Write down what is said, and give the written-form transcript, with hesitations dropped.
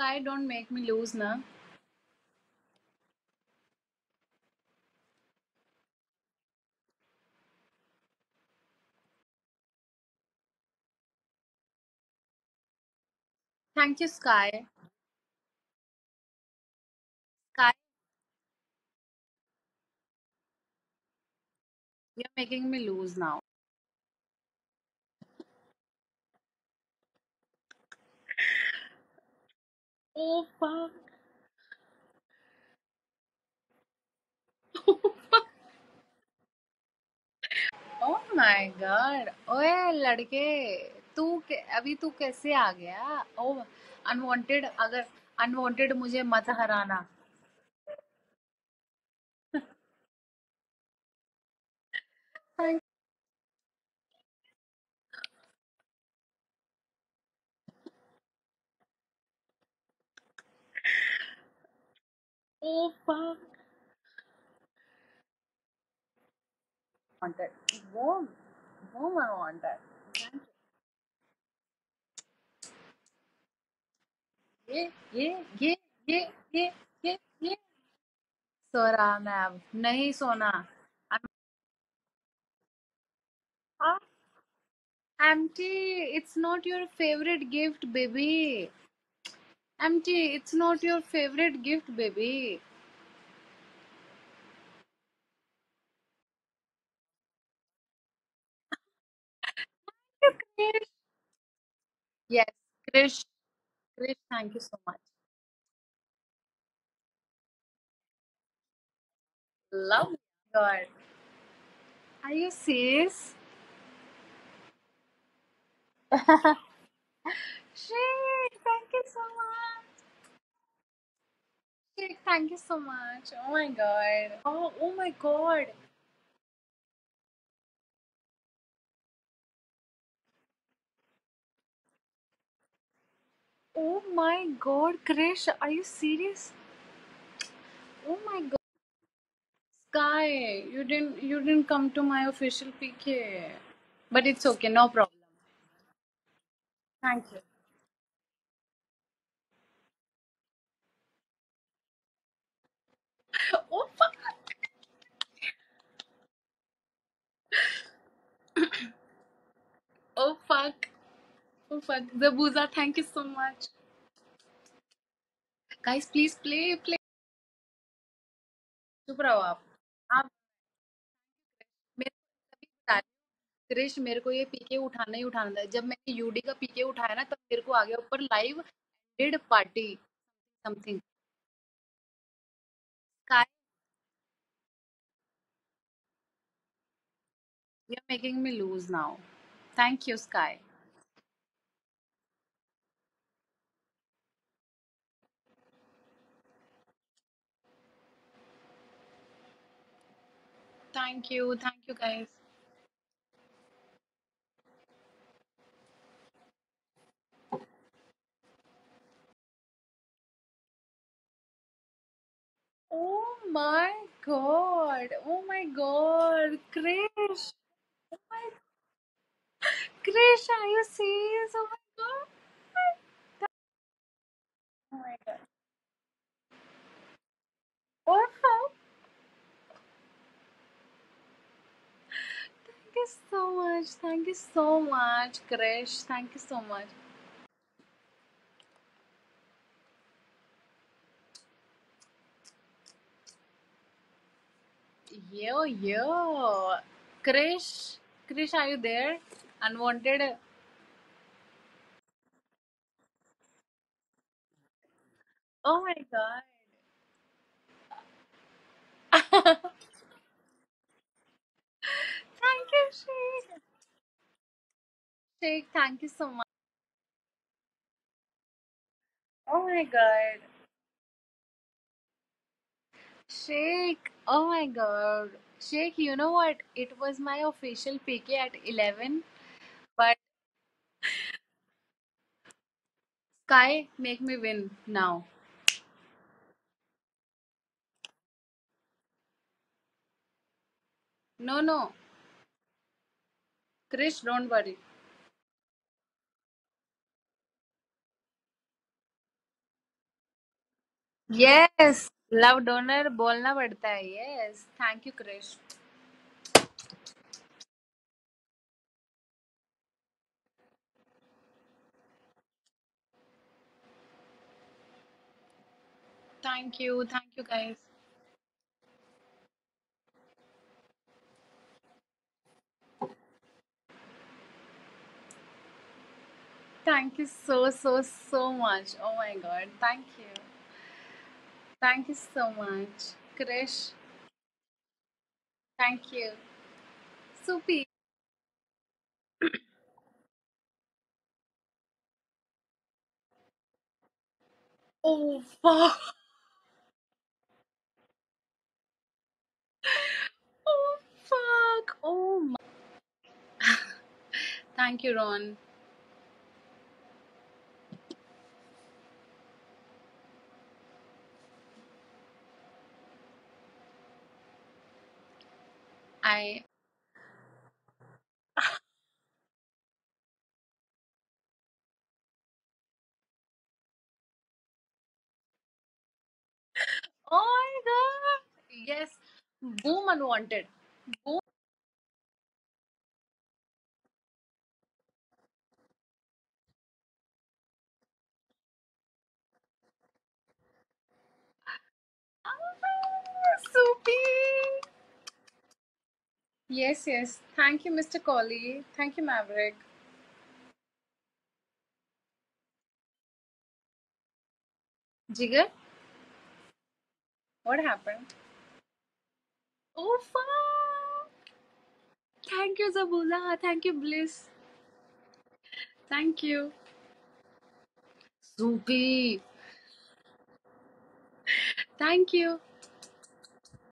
Sky don't make me lose na. Thank you, Sky. Sky, you're making me lose now. Oh fuck! Oh fuck! Oh my God! ओए लड़के, अभी तू कैसे आ गया? ओ unwanted, अगर unwanted मुझे मत हराना। Thank- Oh fuck! Wanted, वो मैं wanted. ये ये ये ये ये ये सो रहा मैं, अब नहीं सोना। Empty, it's not your favourite gift baby. Empty, it's not your favourite gift baby. Yes Krish, Krish thank you so much. Love god, are you serious? Sheikh, thank you so much. Sheikh, thank you so much. Oh my God. Oh my God. Oh my God, Krish, are you serious? Oh my God, Sky, you didn't come to my official PK, but it's okay, no problem. Thank you. Oh fuck. Oh fuck. Oh fuck. Zabula, thank you so much. Guys, please play. चुप रहो आप मेरे को अभी बता रहे हो, क्रिश मेरे को ये पीके उठाना ही उठाना था। जब मैंने यूडी का पीके उठाया ना, तब मेरे को आ गया ऊपर live ended party something. Sky, you are making me lose now. Thank you Sky. Thank you, guys. Oh my God. Oh my God. Krish. Oh my Krish, are you serious? Oh my God. Oh my God. Oh, thank you so much. Thank you so much, Krish. Thank you so much. Yo. Krish, are you there? Unwanted. Oh my God. Thank you, Sheikh. Sheikh, thank you so much. Oh my God. Sheikh, oh my God. Sheikh, you know what? It was my official PK at 11, but Sky, make me win now. No. Krish, don't worry. Yes, love donor बोलना पड़ता है। Yes, thank you Krish. Thank you guys. Thank you so much. Oh my God. Thank you so much, Krish. Thank you, Supi. Oh wow. Oh fuck! Oh my! Thank you, Ron. I. Oh my God! Yes, boom unwanted. Boom. Supi. Yes. Thank you, Mr. Kauli. Thank you, Maverick. Jigar, what happened? Oh, fuck. Thank you, Zabula. Thank you, Bliss. Thank you. Supi. Thank you.